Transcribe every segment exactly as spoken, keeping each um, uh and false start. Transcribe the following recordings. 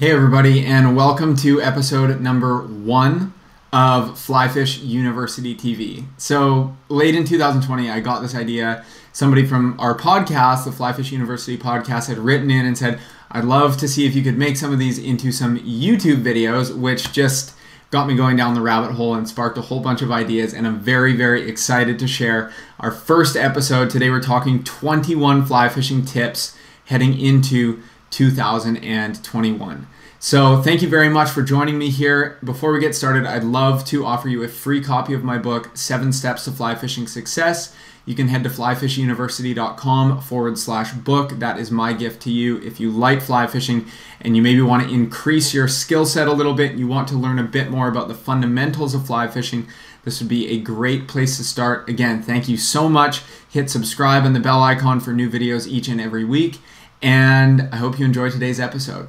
Hey everybody, and welcome to episode number one of Fly Fish University T V. So late in two thousand twenty, I got this idea. Somebody from our podcast, the Fly Fish University podcast, had written in and said, I'd love to see if you could make some of these into some YouTube videos, which just got me going down the rabbit hole and sparked a whole bunch of ideas, and I'm very, very excited to share our first episode. Today we're talking twenty-one fly fishing tips heading into two thousand twenty-one. So thank you very much for joining me here. Before we get started, I'd love to offer you a free copy of my book, Seven Steps to Fly Fishing Success. You can head to fly fish university dot com forward slash book. That is my gift to you. If you like fly fishing and you maybe want to increase your skill set a little bit, and you want to learn a bit more about the fundamentals of fly fishing, this would be a great place to start. Again, thank you so much. Hit subscribe and the bell icon for new videos each and every week. And I hope you enjoy today's episode.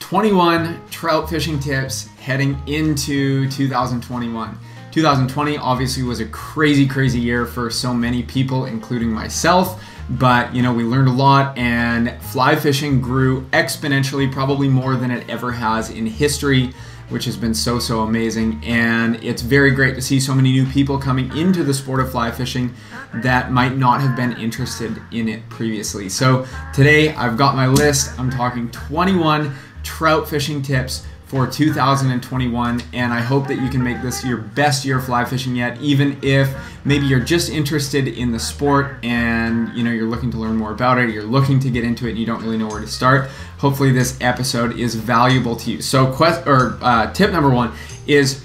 twenty-one trout fishing tips heading into two thousand twenty-one. two thousand twenty obviously was a crazy, crazy year for so many people, including myself. But, you know, we learned a lot, and fly fishing grew exponentially, probably more than it ever has in history, which has been so, so amazing. And it's very great to see so many new people coming into the sport of fly fishing that might not have been interested in it previously. So today I've got my list. I'm talking twenty-one trout fishing tips for two thousand twenty-one, and I hope that you can make this your best year of fly fishing yet, even if maybe you're just interested in the sport and you know you're looking to learn more about it, you're looking to get into it and you don't really know where to start. Hopefully this episode is valuable to you. So quest or uh, tip number one is,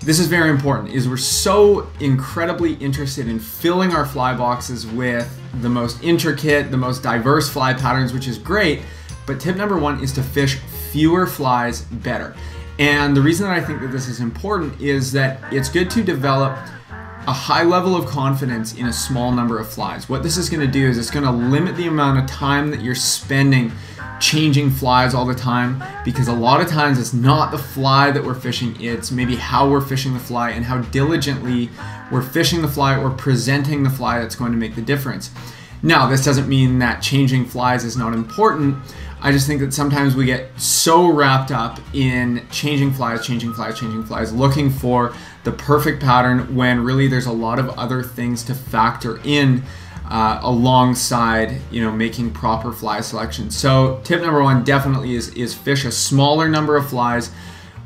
this is very important, is we're so incredibly interested in filling our fly boxes with the most intricate, the most diverse fly patterns, which is great, but tip number one is to fish fewer flies better. And the reason that I think that this is important is that it's good to develop a high level of confidence in a small number of flies. What this is going to do is it's going to limit the amount of time that you're spending changing flies all the time, because a lot of times it's not the fly that we're fishing, it's maybe how we're fishing the fly and how diligently we're fishing the fly or presenting the fly that's going to make the difference. Now, this doesn't mean that changing flies is not important. I just think that sometimes we get so wrapped up in changing flies, changing flies, changing flies, looking for the perfect pattern when really there's a lot of other things to factor in uh, alongside, you know, making proper fly selection. So tip number one definitely is, is fish a smaller number of flies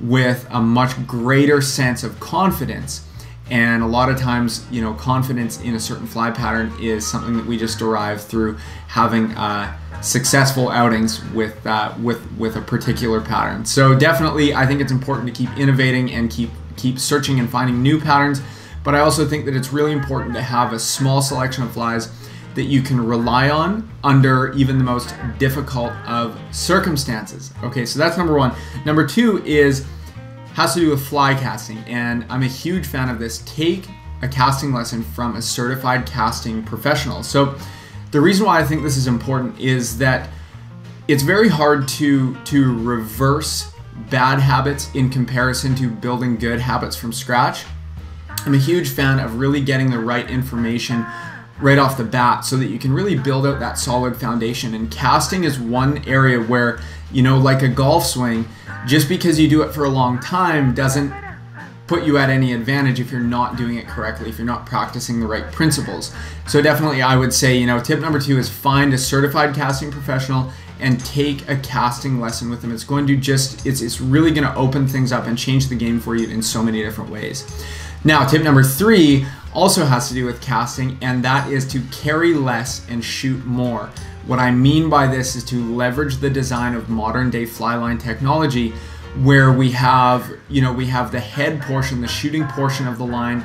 with a much greater sense of confidence. And a lot of times, you know, confidence in a certain fly pattern is something that we just derive through having uh, successful outings with uh, with with a particular pattern. So definitely, I think it's important to keep innovating and keep keep searching and finding new patterns. But I also think that it's really important to have a small selection of flies that you can rely on under even the most difficult of circumstances. Okay, so that's number one. Number two is, has to do with fly casting, and I'm a huge fan of this. Take a casting lesson from a certified casting professional. So the reason why I think this is important is that it's very hard to, to reverse bad habits in comparison to building good habits from scratch. I'm a huge fan of really getting the right information right off the bat so that you can really build out that solid foundation. And casting is one area where, you know, like a golf swing, just because you do it for a long time doesn't put you at any advantage if you're not doing it correctly, if you're not practicing the right principles. So definitely I would say, you know, tip number two is find a certified casting professional and take a casting lesson with them. It's going to just, it's, it's really going to open things up and change the game for you in so many different ways. Now, tip number three also has to do with casting, and that is to carry less and shoot more. What I mean by this is to leverage the design of modern day fly line technology, where we have, you know, we have the head portion, the shooting portion of the line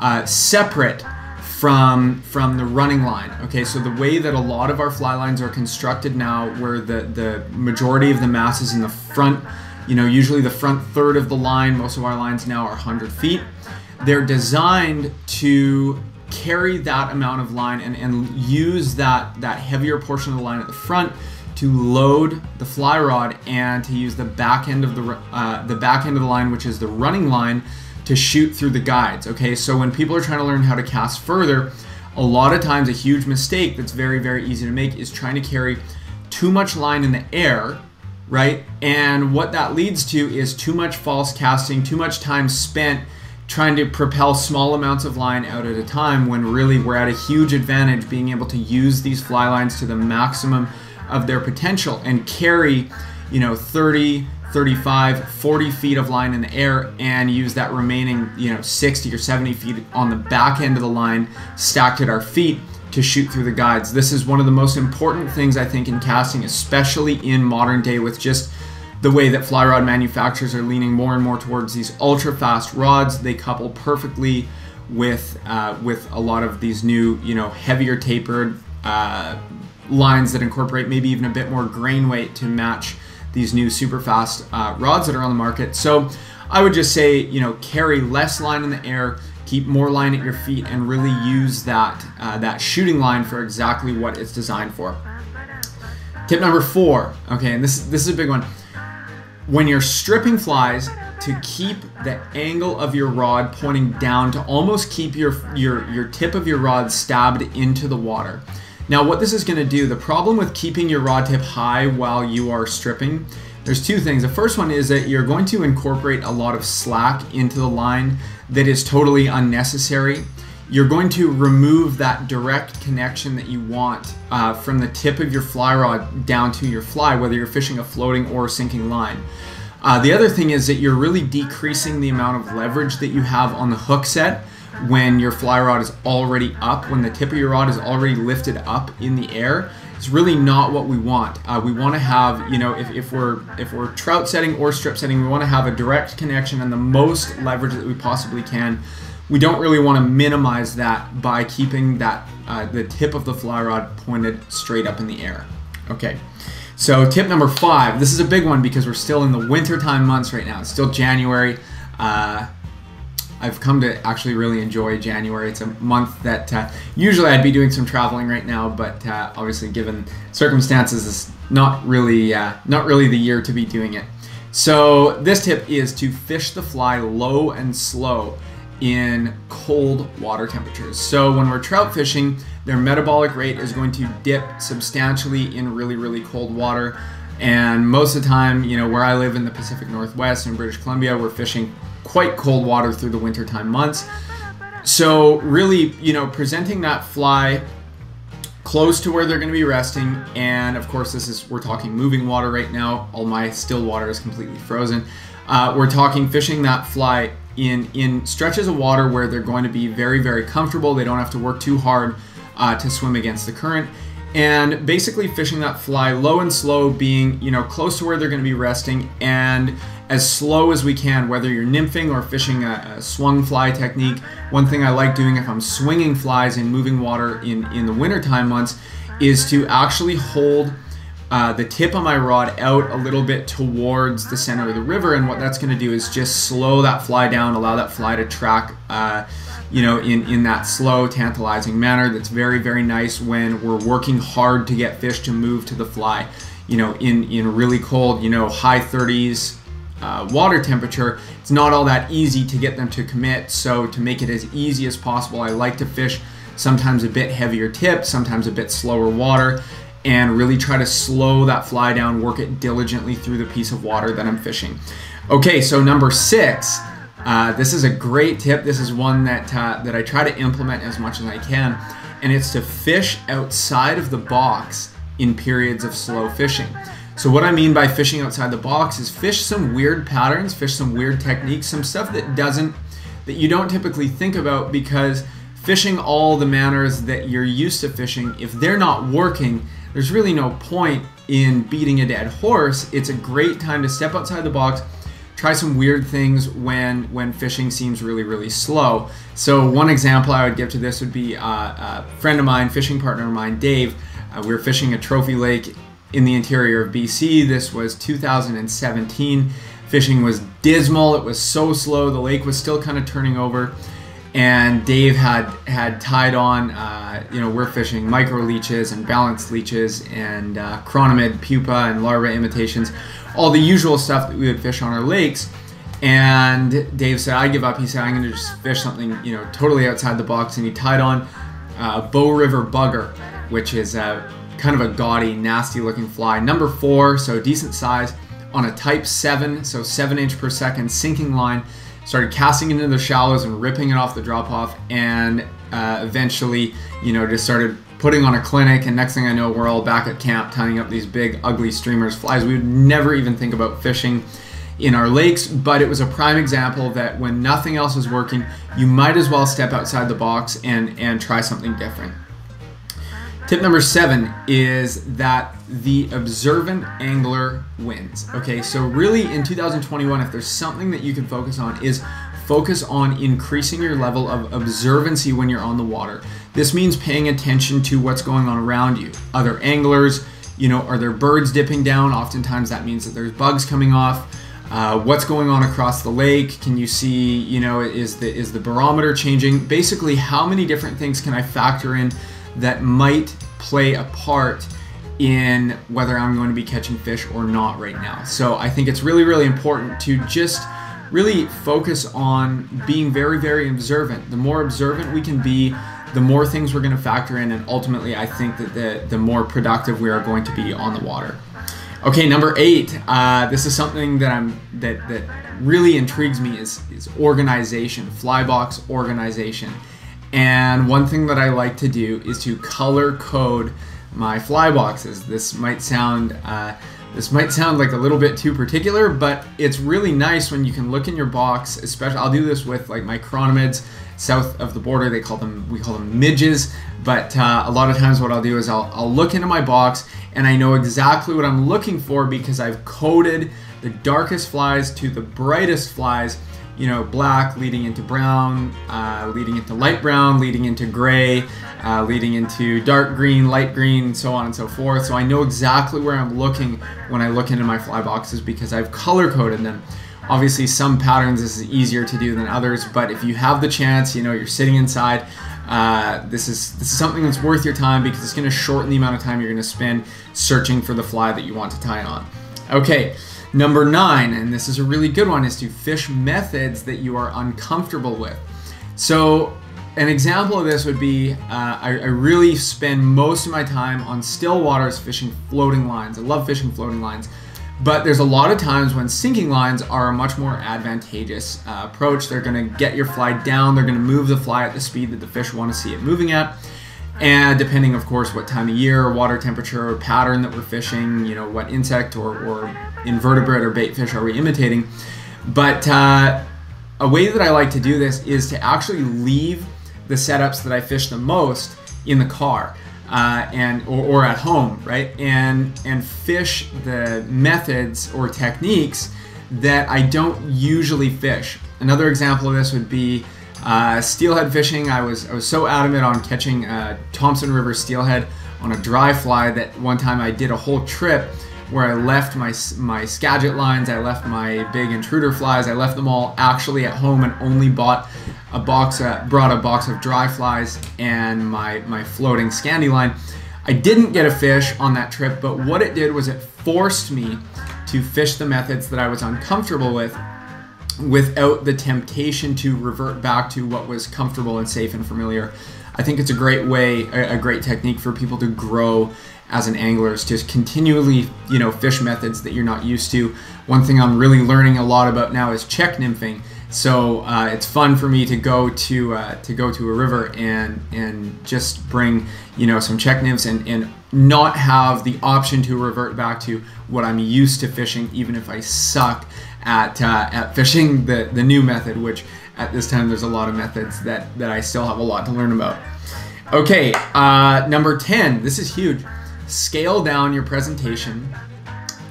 uh, separate from, from the running line. Okay, so the way that a lot of our fly lines are constructed now, where the, the majority of the mass is in the front, you know, usually the front third of the line, most of our lines now are one hundred feet. They're designed to carry that amount of line and, and use that, that heavier portion of the line at the front to load the fly rod, and to use the back end of the, uh, the back end of the line, which is the running line, to shoot through the guides. Okay, so when people are trying to learn how to cast further, a lot of times a huge mistake that's very, very easy to make is trying to carry too much line in the air right? And what that leads to is too much false casting, too much time spent trying to propel small amounts of line out at a time, when really we're at a huge advantage being able to use these fly lines to the maximum of their potential and carry, you know, thirty, thirty-five, forty feet of line in the air and use that remaining, you know, sixty or seventy feet on the back end of the line stacked at our feet to shoot through the guides. This is one of the most important things I think in casting, especially in modern day, with just the way that fly rod manufacturers are leaning more and more towards these ultra fast rods. They couple perfectly with uh, with a lot of these new, you know, heavier tapered uh, lines that incorporate maybe even a bit more grain weight to match these new super fast uh, rods that are on the market. So I would just say, you know, carry less line in the air, keep more line at your feet, and really use that, uh, that shooting line for exactly what it's designed for. Tip number four, okay, and this, this is a big one. When you're stripping flies, to keep the angle of your rod pointing down, to almost keep your, your, your tip of your rod stabbed into the water. Now what this is going to do, the problem with keeping your rod tip high while you are stripping, there's two things. The first one is that you're going to incorporate a lot of slack into the line that is totally unnecessary. You're going to remove that direct connection that you want uh, from the tip of your fly rod down to your fly, whether you're fishing a floating or sinking line. Uh, the other thing is that you're really decreasing the amount of leverage that you have on the hook set when your fly rod is already up, when the tip of your rod is already lifted up in the air. It's really not what we want. Uh, we want to have, you know, if, if we're if we're trout setting or strip setting, we want to have a direct connection and the most leverage that we possibly can. We don't really want to minimize that by keeping that uh, the tip of the fly rod pointed straight up in the air. Okay, so tip number five. This is a big one because we're still in the wintertime months right now. It's still January. Uh, I've come to actually really enjoy January. It's a month that uh, usually I'd be doing some traveling right now, but uh, obviously given circumstances, it's not really, uh, not really the year to be doing it. So this tip is to fish the fly low and slow in cold water temperatures. So when we're trout fishing, their metabolic rate is going to dip substantially in really, really cold water. And most of the time, you know, where I live in the Pacific Northwest in British Columbia, we're fishing quite cold water through the wintertime months. So really, you know, presenting that fly close to where they're going to be resting, and of course this is, we're talking moving water right now, all my still water is completely frozen. Uh, we're talking fishing that fly in, in stretches of water where they're going to be very, very comfortable. They don't have to work too hard uh, to swim against the current. And basically fishing that fly low and slow, being, you know, close to where they're going to be resting, and as slow as we can, whether you're nymphing or fishing a, a swung fly technique. One thing I like doing if I'm swinging flies in moving water in, in the wintertime months is to actually hold uh, the tip of my rod out a little bit towards the center of the river, and what that's going to do is just slow that fly down, allow that fly to track uh, you know, in, in that slow, tantalizing manner. That's very, very nice when we're working hard to get fish to move to the fly, you know, in, in really cold, you know, high thirties uh, water temperature. It's not all that easy to get them to commit, so to make it as easy as possible, I like to fish sometimes a bit heavier tip, sometimes a bit slower water, and really try to slow that fly down, work it diligently through the piece of water that I'm fishing. Okay, so number six. Uh, this is a great tip. This is one that, uh, that I try to implement as much as I can, and it's to fish outside of the box in periods of slow fishing. So what I mean by fishing outside the box is fish some weird patterns, fish some weird techniques, some stuff that doesn't, that you don't typically think about, because fishing all the manners that you're used to fishing, if they're not working, there's really no point in beating a dead horse. It's a great time to step outside the box, try some weird things when, when fishing seems really, really slow. So one example I would give to this would be uh, a friend of mine, fishing partner of mine, Dave. Uh, we were fishing a trophy lake in the interior of B C. This was two thousand seventeen. Fishing was dismal. It was so slow. The lake was still kind of turning over. And Dave had, had tied on, uh, you know, we're fishing micro leeches and balanced leeches and uh, chronomid, pupa, and larva imitations. All the usual stuff that we would fish on our lakes. And Dave said, I give up. He said, I'm going to just fish something, you know, totally outside the box. And he tied on uh, Bow River bugger, which is a kind of a gaudy, nasty looking fly. Number four, so decent size, on a type seven, so seven inch per second sinking line. Started casting it into the shallows and ripping it off the drop off, and uh, eventually, you know, just started putting on a clinic, and next thing I know, we're all back at camp tying up these big ugly streamers, flies we would never even think about fishing in our lakes. But it was a prime example that when nothing else is working, you might as well step outside the box and and try something different. Tip number seven is that the observant angler wins. Okay, so really in two thousand twenty-one, if there's something that you can focus on, is focus on increasing your level of observancy when you're on the water. This means paying attention to what's going on around you. Other anglers, you know, are there birds dipping down? Oftentimes that means that there's bugs coming off. Uh, what's going on across the lake? Can you see, you know, is the, is the barometer changing? Basically, how many different things can I factor in that might play a part in whether I'm going to be catching fish or not right now. So I think it's really, really important to just really focus on being very, very observant. The more observant we can be, the more things we're going to factor in, and ultimately I think that the, the more productive we are going to be on the water. Okay, number eight, uh, this is something that I'm that, that really intrigues me, is, is organization, fly box organization. And one thing that I like to do is to color code my fly boxes. This might sound uh, this might sound like a little bit too particular, but it's really nice when you can look in your box. Especially, I'll do this with like my chironomids south of the border. They call them we call them midges. But uh, a lot of times, what I'll do is I'll I'll look into my box and I know exactly what I'm looking for because I've coded the darkest flies to the brightest flies. You know, black leading into brown, uh, leading into light brown, leading into gray, uh, leading into dark green, light green, so on and so forth. So I know exactly where I'm looking when I look into my fly boxes because I've color coded them. Obviously, some patterns this is easier to do than others, but if you have the chance, you know, you're sitting inside, uh, this is this is something that's worth your time because it's going to shorten the amount of time you're going to spend searching for the fly that you want to tie on. Okay. Number nine, and this is a really good one, is to fish methods that you are uncomfortable with. So an example of this would be, uh, I, I really spend most of my time on still waters fishing floating lines. I love fishing floating lines, but there's a lot of times when sinking lines are a much more advantageous uh, approach. They're gonna get your fly down, they're gonna move the fly at the speed that the fish wanna see it moving at. And depending, of course, what time of year, water temperature, or pattern that we're fishing, you know, what insect or, or invertebrate or bait fish are we imitating. But uh, a way that I like to do this is to actually leave the setups that I fish the most in the car uh, and or, or at home, right? And, and fish the methods or techniques that I don't usually fish. Another example of this would be Uh, steelhead fishing. I was I was so adamant on catching uh, Thompson River steelhead on a dry fly that one time I did a whole trip where I left my my Skagit lines, I left my big intruder flies, I left them all actually at home and only bought a box, uh, brought a box of dry flies and my my floating Scandi line. I didn't get a fish on that trip, but what it did was it forced me to fish the methods that I was uncomfortable with, without the temptation to revert back to what was comfortable and safe and familiar. I think it's a great way, a great technique for people to grow as an angler, is to continually, you know, fish methods that you're not used to. One thing I'm really learning a lot about now is check nymphing. So uh, it's fun for me to go to uh, to go to a river and and just bring, you know, some check nymphs and and not have the option to revert back to what I'm used to fishing, even if I suck at uh, at fishing the the new method. Which at this time there's a lot of methods that that I still have a lot to learn about. Okay, uh, number ten. This is huge. Scale down your presentation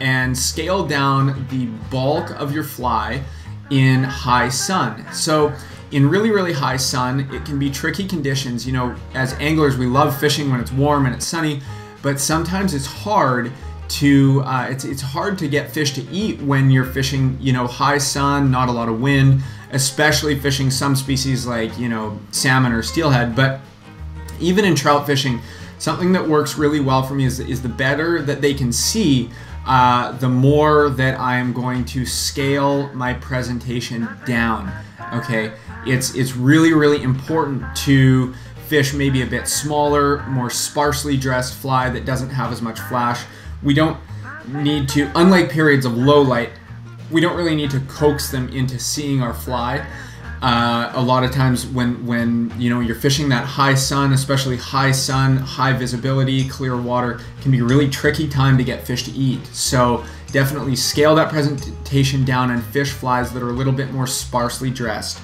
and scale down the bulk of your fly in high sun. So in really, really high sun, it can be tricky conditions. You know, as anglers, we love fishing when it's warm and it's sunny, but sometimes it's hard to uh, it's, it's hard to get fish to eat when you're fishing, you know, high sun, not a lot of wind, especially fishing some species like, you know, salmon or steelhead. But even in trout fishing, something that works really well for me is, is the better that they can see, Uh, the more that I am going to scale my presentation down. Okay, it's it's really, really important to fish maybe a bit smaller, more sparsely dressed fly that doesn't have as much flash. We don't need to, unlike periods of low light, we don't really need to coax them into seeing our fly. Uh, a lot of times when, when you know, you're fishing that high sun, especially high sun, high visibility, clear water, can be a really tricky time to get fish to eat. So definitely scale that presentation down and fish flies that are a little bit more sparsely dressed.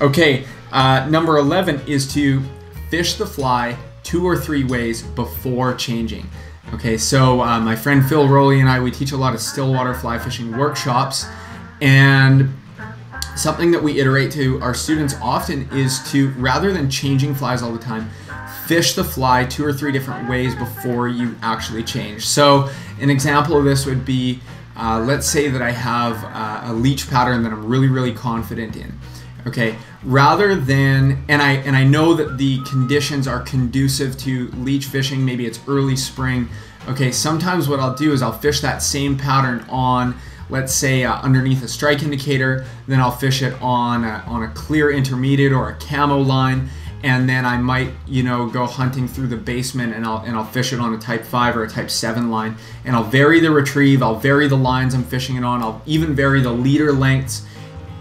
Okay, uh, number eleven is to fish the fly two or three ways before changing. Okay, so uh, my friend Phil Rowley and I, we teach a lot of stillwater fly fishing workshops, and something that we iterate to our students often is to, rather than changing flies all the time, fish the fly two or three different ways before you actually change. So an example of this would be, uh, let's say that I have uh, a leech pattern that I'm really, really confident in. Okay, rather than, and I, and I know that the conditions are conducive to leech fishing, maybe it's early spring. Okay, sometimes what I'll do is I'll fish that same pattern on, let's say uh, underneath a strike indicator, then I'll fish it on a, on a clear intermediate or a camo line, and then I might, you know, go hunting through the basement and I'll, and I'll fish it on a type five or a type seven line, and I'll vary the retrieve, I'll vary the lines I'm fishing it on, I'll even vary the leader lengths,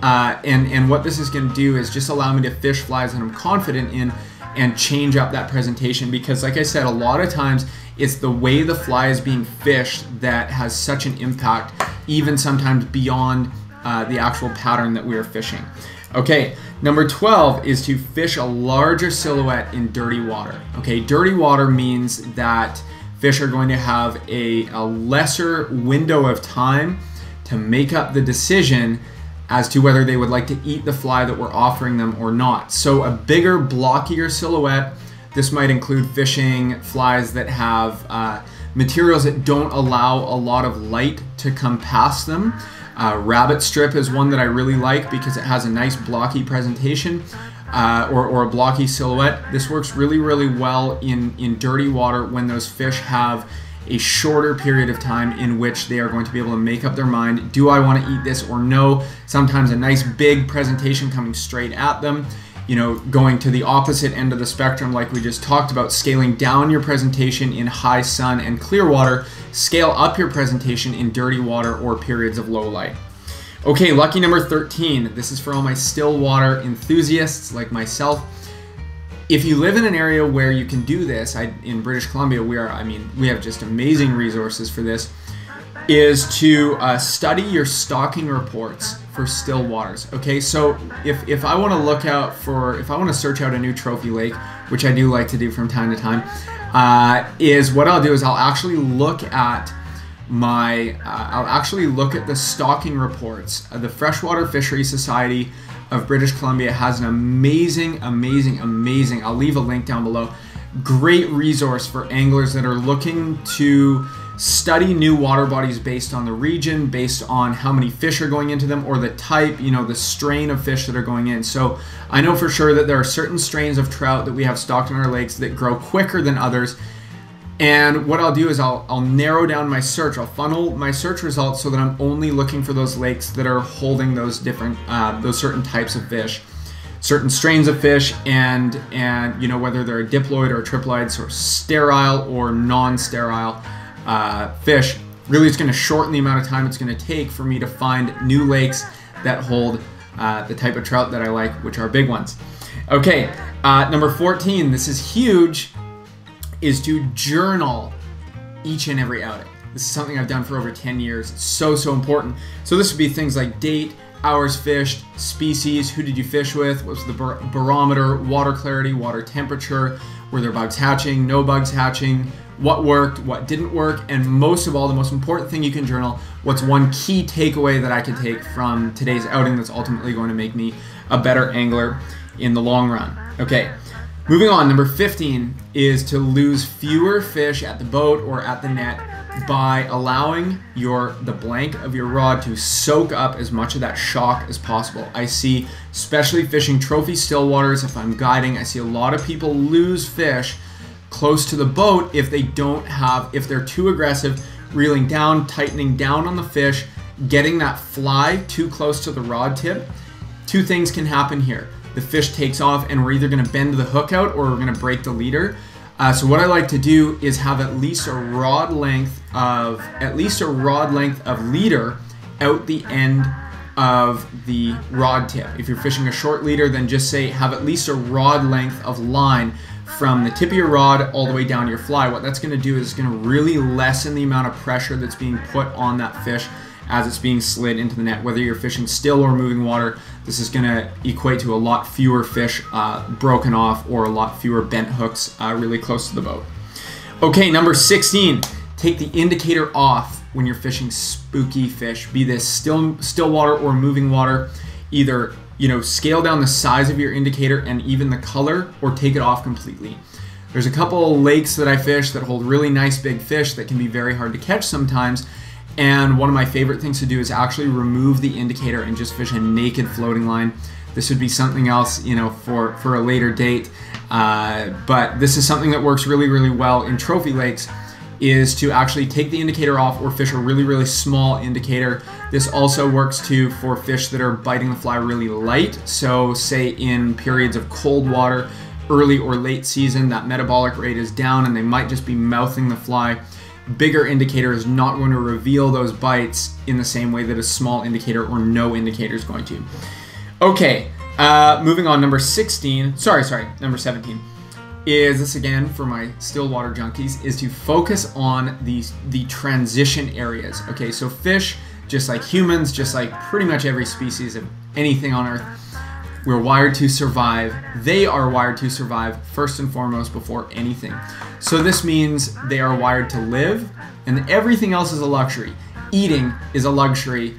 uh, and, and what this is going to do is just allow me to fish flies that I'm confident in and change up that presentation, because like I said, a lot of times it's the way the fly is being fished that has such an impact, even sometimes beyond uh, the actual pattern that we are fishing. Okay, number twelve is to fish a larger silhouette in dirty water. Okay, dirty water means that fish are going to have a, a lesser window of time to make up the decision as to whether they would like to eat the fly that we're offering them or not. So a bigger, blockier silhouette. This might include fishing flies that have uh, materials that don't allow a lot of light to come past them. Uh, rabbit strip is one that I really like because it has a nice blocky presentation uh, or, or a blocky silhouette. This works really, really well in, in dirty water when those fish have a shorter period of time in which they are going to be able to make up their mind. Do I want to eat this or no? Sometimes a nice big presentation coming straight at them. You know, going to the opposite end of the spectrum like we just talked about, scaling down your presentation in high sun and clear water, scale up your presentation in dirty water or periods of low light. Okay, lucky number thirteen. This is for all my still water enthusiasts like myself. If you live in an area where you can do this, I, in British Columbia, we are, I mean, we have just amazing resources for this, is to uh, study your stocking reports for still waters. Okay, so if, if I want to look out for, if I want to search out a new trophy lake, which I do like to do from time to time, uh, is what I'll do is I'll actually look at my, uh, I'll actually look at the stocking reports. The Freshwater Fisheries Society of British Columbia has an amazing, amazing, amazing, I'll leave a link down below, great resource for anglers that are looking to study new water bodies based on the region, based on how many fish are going into them or the type, you know, the strain of fish that are going in. So I know for sure that there are certain strains of trout that we have stocked in our lakes that grow quicker than others. And what I'll do is I'll, I'll narrow down my search. I'll funnel my search results so that I'm only looking for those lakes that are holding those different, uh, those certain types of fish, certain strains of fish, and, and you know, whether they're a diploid or a triploid, sort of sterile or non-sterile Uh, fish. Really, it's going to shorten the amount of time it's going to take for me to find new lakes that hold uh, the type of trout that I like, which are big ones. Okay, uh, number fourteen, this is huge, is to journal each and every outing. This is something I've done for over ten years. It's so, so important. So this would be things like date, hours fished, species, who did you fish with, what's the bar barometer, water clarity, water temperature, were there bugs hatching, no bugs hatching, what worked, what didn't work, and most of all, the most important thing you can journal, what's one key takeaway that I can take from today's outing that's ultimately going to make me a better angler in the long run. Okay, moving on, number fifteen is to lose fewer fish at the boat or at the net by allowing your the blank of your rod to soak up as much of that shock as possible. I see, especially fishing trophy stillwaters, if I'm guiding, I see a lot of people lose fish close to the boat if they don't have, if they're too aggressive, reeling down, tightening down on the fish, getting that fly too close to the rod tip. Two things can happen here. the fish takes off and we're either going to bend the hook out or we're going to break the leader. Uh, so what I like to do is have at least a rod length of at least a rod length of leader out the end of the rod tip. If you're fishing a short leader, then just say have at least a rod length of line from the tip of your rod all the way down to your fly. What that's going to do is it's going to really lessen the amount of pressure that's being put on that fish as it's being slid into the net. Whether you're fishing still or moving water, this is going to equate to a lot fewer fish uh, broken off or a lot fewer bent hooks uh, really close to the boat. Okay, number sixteen, take the indicator off when you're fishing spooky fish, be this still still water or moving water. Either, you know, scale down the size of your indicator and even the color, or take it off completely. There's a couple of lakes that I fish that hold really nice big fish that can be very hard to catch sometimes. And one of my favorite things to do is actually remove the indicator and just fish a naked floating line. This would be something else, you know, for, for a later date. Uh, but this is something that works really, really well in trophy lakes, is to actually take the indicator off or fish a really, really small indicator. This also works too for fish that are biting the fly really light. So say in periods of cold water, early or late season, that metabolic rate is down and they might just be mouthing the fly. Bigger indicator is not going to reveal those bites in the same way that a small indicator or no indicator is going to. Okay, uh, moving on, number sixteen, sorry, sorry, number seventeen, is this again for my still water junkies, is to focus on these the transition areas. Okay, so fish, just like humans, just like pretty much every species of anything on earth, we're wired to survive. They are wired to survive first and foremost before anything. So this means they are wired to live, and everything else is a luxury. Eating is a luxury.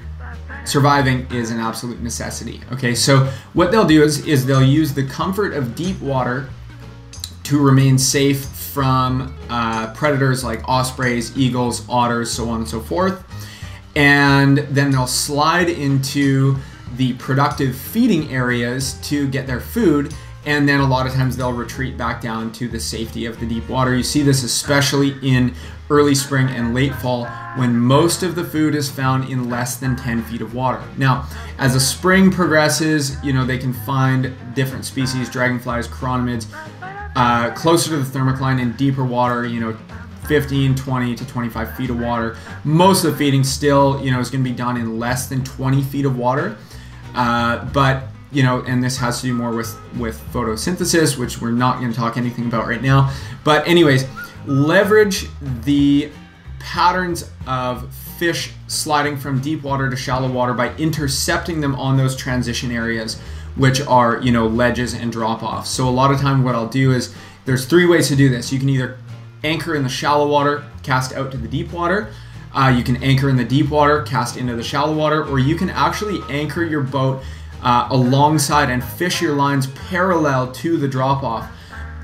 Surviving is an absolute necessity. Okay, so what they'll do is, is they'll use the comfort of deep water to remain safe from uh, predators like ospreys, eagles, otters, so on and so forth. And then they'll slide into the productive feeding areas to get their food, and then a lot of times they'll retreat back down to the safety of the deep water. You see this especially in early spring and late fall when most of the food is found in less than ten feet of water. Now, as the spring progresses, you know, they can find different species, dragonflies, chironomids, uh, closer to the thermocline in deeper water, you know, fifteen, twenty to twenty-five feet of water. Most of the feeding still, you know, is gonna be done in less than twenty feet of water. Uh, but, you know, and this has to do more with, with photosynthesis, which we're not going to talk anything about right now. But anyways, leverage the patterns of fish sliding from deep water to shallow water by intercepting them on those transition areas, which are, you know, ledges and drop-offs. So a lot of time what I'll do is, there's three ways to do this. You can either anchor in the shallow water, cast out to the deep water. Uh, you can anchor in the deep water, cast into the shallow water, or you can actually anchor your boat uh, alongside and fish your lines parallel to the drop-off.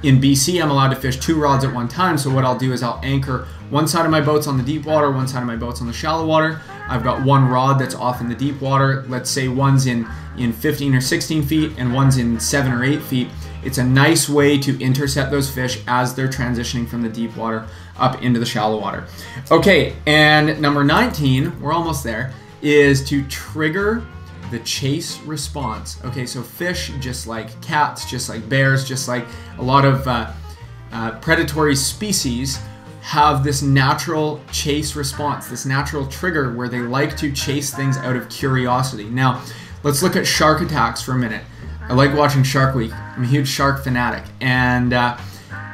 In B C, I'm allowed to fish two rods at one time, so what I'll do is I'll anchor one side of my boat's on the deep water, one side of my boat's on the shallow water. I've got one rod that's off in the deep water. Let's say one's in, in fifteen or sixteen feet and one's in seven or eight feet. It's a nice way to intercept those fish as they're transitioning from the deep water up into the shallow water. Okay, and number nineteen, we're almost there, is to trigger the chase response. Okay, so fish, just like cats, just like bears, just like a lot of uh, uh, predatory species, have this natural chase response, this natural trigger where they like to chase things out of curiosity. Now, let's look at shark attacks for a minute. I like watching Shark Week. I'm a huge shark fanatic. And, uh,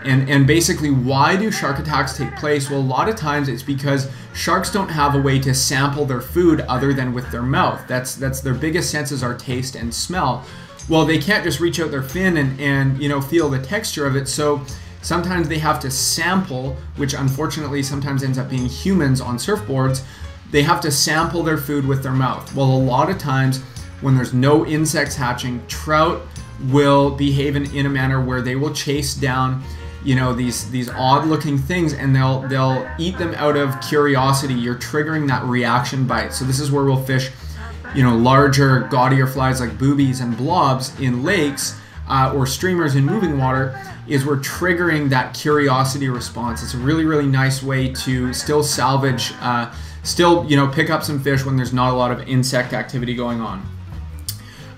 and, and basically, why do shark attacks take place? Well, a lot of times it's because sharks don't have a way to sample their food other than with their mouth. That's, that's their biggest senses are taste and smell. Well, they can't just reach out their fin and, and you know, feel the texture of it. So sometimes they have to sample, which unfortunately sometimes ends up being humans on surfboards. They have to sample their food with their mouth. Well, a lot of times, when there's no insects hatching, trout will behave in, in a manner where they will chase down, you know, these these odd-looking things, and they'll they'll eat them out of curiosity. You're triggering that reaction bite. So this is where we'll fish, you know, larger, gaudier flies like boobies and blobs in lakes uh, or streamers in moving water. Is we're triggering that curiosity response. It's a really, really nice way to still salvage, uh, still you know, pick up some fish when there's not a lot of insect activity going on.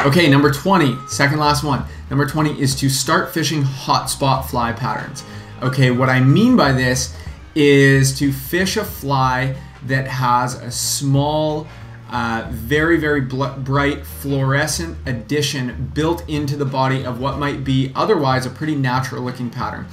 Okay, number twenty, second last one. Number twenty is to start fishing hotspot fly patterns. Okay, what I mean by this is to fish a fly that has a small, uh, very, very bright fluorescent addition built into the body of what might be otherwise a pretty natural looking pattern.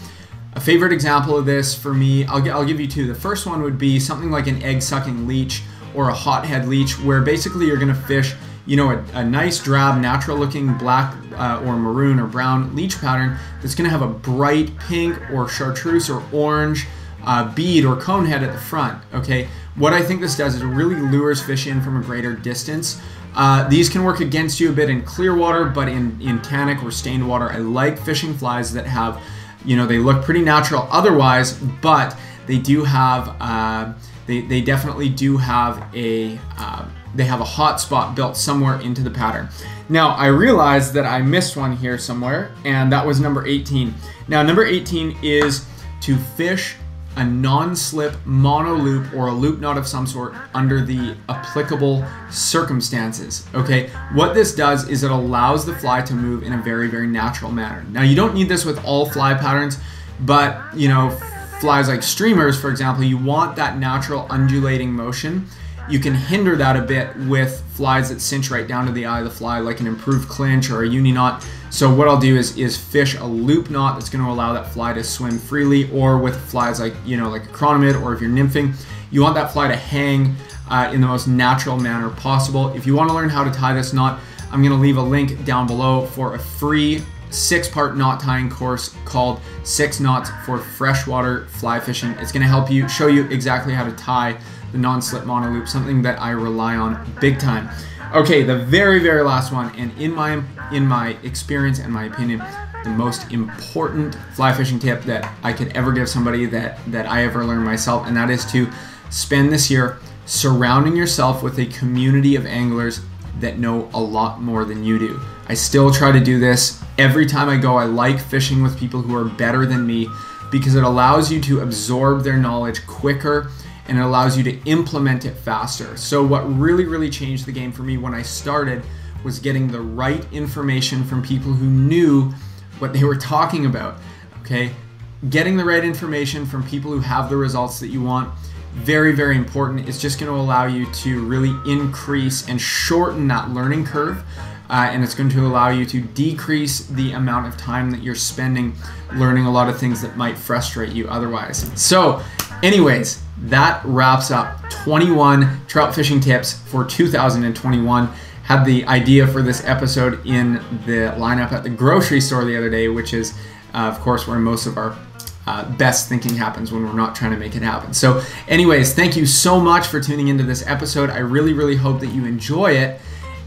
A favorite example of this for me, I'll, I'll give you two. The first one would be something like an egg-sucking leech or a hothead leech, where basically you're gonna fish, you know, a, a nice drab, natural looking black uh, or maroon or brown leech pattern that's gonna have a bright pink or chartreuse or orange uh, bead or cone head at the front, okay? What I think this does is it really lures fish in from a greater distance. Uh, these can work against you a bit in clear water, but in, in tannic or stained water, I like fishing flies that have, you know, they look pretty natural otherwise, but they do have, uh, they, they definitely do have a, uh, they have a hot spot built somewhere into the pattern. Now, I realized that I missed one here somewhere, and that was number eighteen. Now, number eighteen is to fish a non-slip mono loop or a loop knot of some sort under the applicable circumstances, okay? What this does is it allows the fly to move in a very, very natural manner. Now, you don't need this with all fly patterns, but, you know, flies like streamers, for example, you want that natural undulating motion. You can hinder that a bit with flies that cinch right down to the eye of the fly, like an improved clinch or a uni knot. So what I'll do is is fish a loop knot that's going to allow that fly to swim freely, or with flies like, you know, like a chronomid, or if you're nymphing, you want that fly to hang uh, in the most natural manner possible. If you want to learn how to tie this knot, I'm going to leave a link down below for a free six-part knot tying course called Six Knots for Freshwater Fly Fishing. It's going to help you, show you exactly how to tie the non-slip mono loop, something that I rely on big time. Okay, the very, very last one, and in my in my experience and my opinion, the most important fly fishing tip that I could ever give somebody that that I ever learned myself, and that is to spend this year surrounding yourself with a community of anglers that know a lot more than you do. I still try to do this every time I go. I like fishing with people who are better than me because it allows you to absorb their knowledge quicker, and it allows you to implement it faster. So what really, really changed the game for me when I started was getting the right information from people who knew what they were talking about, okay? Getting the right information from people who have the results that you want, very, very important. It's just gonna allow you to really increase and shorten that learning curve, uh, and it's going to allow you to decrease the amount of time that you're spending learning a lot of things that might frustrate you otherwise. So anyways, that wraps up twenty-one trout fishing tips for two thousand twenty-one. Had the idea for this episode in the lineup at the grocery store the other day, which is, uh, of course, where most of our uh, best thinking happens, when we're not trying to make it happen. So anyways, thank you so much for tuning into this episode. I really, really hope that you enjoy it.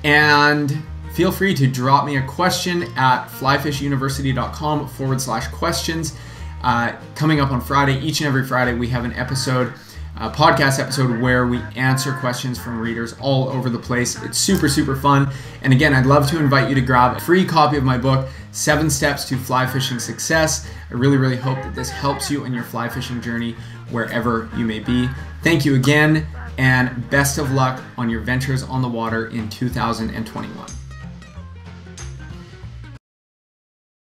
And feel free to drop me a question at flyfishuniversity.com forward slash questions. Uh, coming up on Friday, each and every Friday, we have an episode, a podcast episode, where we answer questions from readers all over the place. It's super, super fun. And again, I'd love to invite you to grab a free copy of my book, Seven Steps to Fly Fishing Success. I really, really hope that this helps you in your fly fishing journey, wherever you may be. Thank you again, and best of luck on your ventures on the water in two thousand twenty-one.